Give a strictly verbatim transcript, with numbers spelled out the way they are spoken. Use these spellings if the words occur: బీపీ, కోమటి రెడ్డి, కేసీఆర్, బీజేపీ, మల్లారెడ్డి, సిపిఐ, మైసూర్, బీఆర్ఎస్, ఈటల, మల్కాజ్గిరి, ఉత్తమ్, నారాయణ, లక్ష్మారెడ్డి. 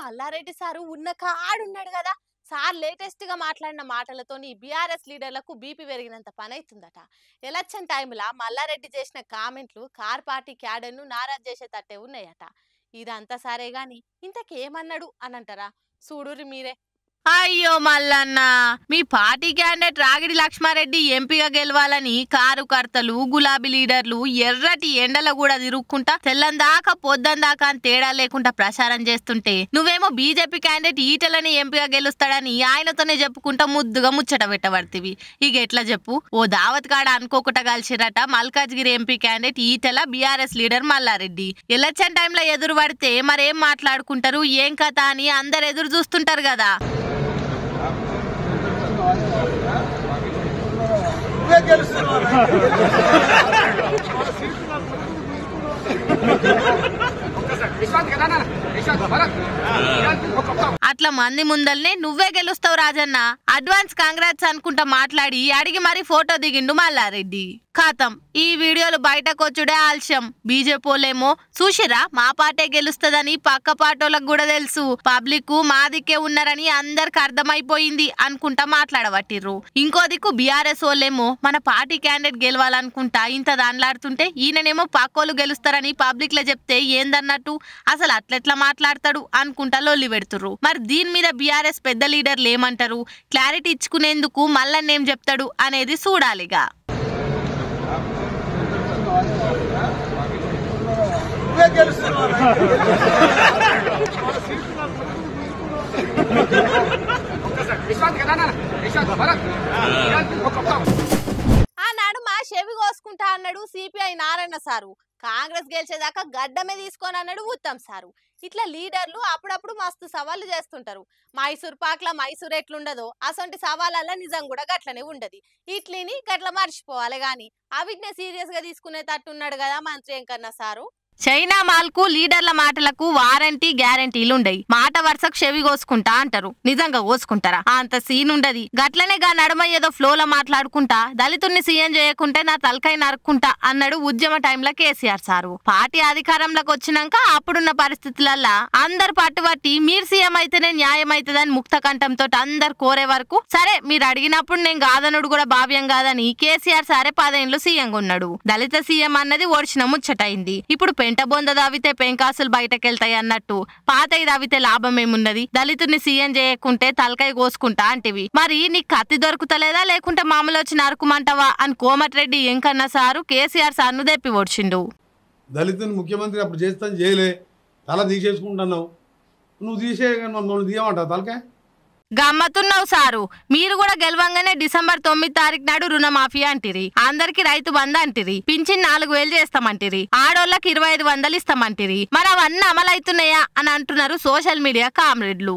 మల్లారెడ్డి sir ఉన్న కాడున్నాడు కదా sir, latest గా మాట్లాడిన మాటలతోని బీఆర్ఎస్ లీడర్లకు బీపీ పెరిగినంత పని అవుతుందట. ఎలక్షన్ టైంలో మల్లారెడ్డి చేసిన కామెంట్లు కార్ పార్టీ క్యాడర్ను నారాజ్ చేసేటట్టే ఉన్నాయట. ఇదంతా సరే గాని ఇంతకేమన్నాడు అని అంటారా? చూడురి మీరే. అయ్యో మల్లన్న, మీ పార్టీ క్యాండిడేట్ రాగిడి లక్ష్మారెడ్డి ఎంపీగా గెలవాలని కార్యకర్తలు, గులాబీ లీడర్లు ఎర్రటి ఎండలో కూడా తిరుక్కుంటా తెల్లందాకా పొద్దందాకా అని తేడా లేకుండా ప్రచారం చేస్తుంటే, నువ్వేమో బీజేపీ క్యాండిడేట్ ఈటలని ఎంపీగా గెలుస్తాడని ఆయనతోనే చెప్పుకుంటా ముద్దుగా ముచ్చట పెట్టబడుతీవి. ఇక ఎట్లా చెప్పు? ఓ దావత్ కాడ అనుకోకుండా కలిసిరట మల్కాజ్గిరి MP candidate ఈటల, బీఆర్ఎస్ leader మల్లారెడ్డి. Election టైంలో ఎదురు పడితే మరేం మాట్లాడుకుంటారు, ఏం కథ అని అందరు ఎదురు చూస్తుంటారు కదా. అట్లా మంది ముందల్నే నువ్వే గెలుస్తావు రాజన్న, అడ్వాన్స్ కాంగ్రెస్ అనుకుంటా మాట్లాడి అడిగి మరీ ఫోటో దిగిండు మల్లారెడ్డి. ఖాతం, ఈ వీడియోలు బయటకు వచ్చుడే ఆలస్యం. బీజేపీలేమో చూసిరా మా పాటే గెలుస్తుందని పక్క పాటోళ్ళకు కూడా తెలుసు, పబ్లిక్ మా దిక్కే ఉన్నారని అందరికి అర్థమైపోయింది అనుకుంటా మాట్లాడబట్టిర్రు. ఇంకో దిక్కు బీఆర్ఎస్ వాళ్ళేమో మన పార్టీ క్యాండిడేట్ గెలవాలనుకుంటా ఇంత దాన్లాడుతుంటే, ఈయననేమో పక్కోళ్ళు గెలుస్తారని పబ్లిక్ లో చెప్తే ఏందన్నట్టు అసలు అట్లెట్లా మాట్లాడతాడు అనుకుంటా లొల్లి పెడుతుర్రు. మరి దీని మీద బీఆర్ఎస్ పెద్ద లీడర్లు ఏమంటారు, క్లారిటీ ఇచ్చుకునేందుకు మల్లన్నేం చెప్తాడు అనేది చూడాలిగా. ఆనాడు మా చెవి కోసుకుంటా అన్నాడు సిపిఐ నారాయణ సారు, కాంగ్రెస్ గెలిచేదాకా గడ్డమే తీసుకొని అన్నాడు ఉత్తమ్ సారు. ఇట్లా లీడర్లు అప్పుడప్పుడు మస్తు సవాళ్లు చేస్తుంటారు. మైసూర్ పాక్ల మైసూర్ ఎట్లుండదో అసొంటి సవాళ్ళ నిజం కూడా గట్లనే ఉండదు. ఇట్లీని గట్ల మర్చిపోవాలి గాని అవిటినే సీరియస్ గా తీసుకునేటట్టున్నాడు కదా మంత్రి వెంకన్న సారు. చైనా మాల్కు లీడర్ల మాటలకు వారంటీ గ్యారంటీలు ఉండయి. మాట వరుసకు చెవి కోసుకుంటా అంటారు, నిజంగా కోసుకుంటారా? అంత సీన్ ఉండదు. గట్లనే గా నడమ ఏదో ఫ్లోలో మాట్లాడుకుంటా దళితుల్ని సీఎం చేయకుంటే నా తలకాయ నరుక్కుంటా అన్నాడు ఉద్యమ టైంలో కేసీఆర్ సారు. పార్టీ అధికారంలోకి వచ్చినాక అప్పుడున్న పరిస్థితులల్లా అందరు పట్టుబట్టి మీరు సీఎం అయితేనే న్యాయం అవుతుందని ముక్త కంఠంతో అందరు కోరే వరకు, సరే మీరు అడిగినప్పుడు నేను కాదనుడు కూడా భావ్యం కాదని కేసీఆర్ సారే పదేండ్లు సీఎంగా ఉన్నాడు. దళిత సీఎం అన్నది ఓడిచిన ముచ్చటైంది. ఇప్పుడు పెంటబొంద దావితే పెంకాసులు బయటకెళ్తాయి అన్నట్టు పాతయి దావితే లాభమేమున్నది, దళితుని సీఎం చేయకుంటే తలకాయ కోసుకుంటా అంటివి. మరి నీకు కత్తి దొరుకుతలేదా లేకుంటే మామూలు వచ్చి నరకుమంటావా అని కోమటి రెడ్డి ఎంకన్నా సారు కేసీఆర్ సార్ను దెప్పి ఓడ్చిండు. దళితుని ముఖ్యమంత్రి అప్పుడు చేస్తాను చేయలే, తల తీసేసుకుంటున్నావు నువ్వు, తీసే మమ్మల్ని తీయమంటావు తలకాయ. గమ్మతున్నావు సారు, మీరు కూడా గెలవంగానే డిసెంబర్ తొమ్మిది తారీఖు నాడు రుణమాఫీ అంటిరి, అందరికి రైతు బంధు అంటిరి, పింఛన్ నాలుగు వేలు చేస్తామంటిరి, ఆడోళ్ళకి ఇరవై ఐదు వందలు ఇస్తామంటిరి. మరి అవన్నీ అమలైతున్నాయా అని అంటున్నారు సోషల్ మీడియా కామ్రేడ్లు.